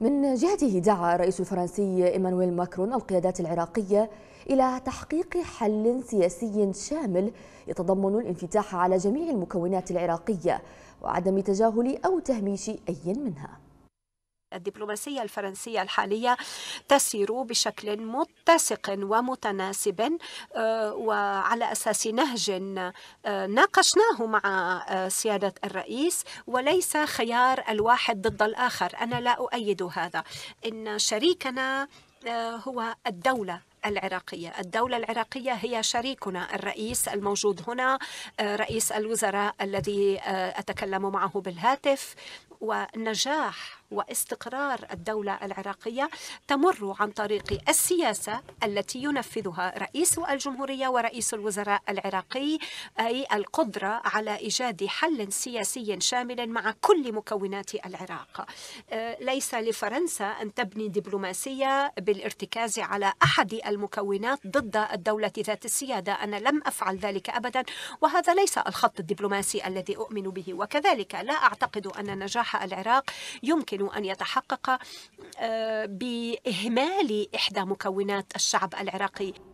من جهته دعا الرئيس الفرنسي إيمانويل ماكرون القيادات العراقية إلى تحقيق حل سياسي شامل يتضمن الانفتاح على جميع المكونات العراقية وعدم تجاهل أو تهميش أي منها. الدبلوماسية الفرنسية الحالية تسير بشكل متسق ومتناسب وعلى أساس نهج ناقشناه مع سيادة الرئيس، وليس خيار الواحد ضد الآخر. أنا لا أؤيد هذا. إن شريكنا هو الدولة العراقية. الدولة العراقية هي شريكنا، الرئيس الموجود هنا، رئيس الوزراء الذي أتكلم معه بالهاتف. ونجاح واستقرار الدولة العراقية تمر عن طريق السياسة التي ينفذها رئيس الجمهورية ورئيس الوزراء العراقي، أي القدرة على إيجاد حل سياسي شامل مع كل مكونات العراق. ليس لفرنسا أن تبني دبلوماسية بالارتكاز على أحد المكونات ضد الدولة ذات السيادة. أنا لم أفعل ذلك أبدا، وهذا ليس الخط الدبلوماسي الذي أؤمن به. وكذلك لا أعتقد أن نجاح العراق يمكن أن يتحقق بإهمال إحدى مكونات الشعب العراقي.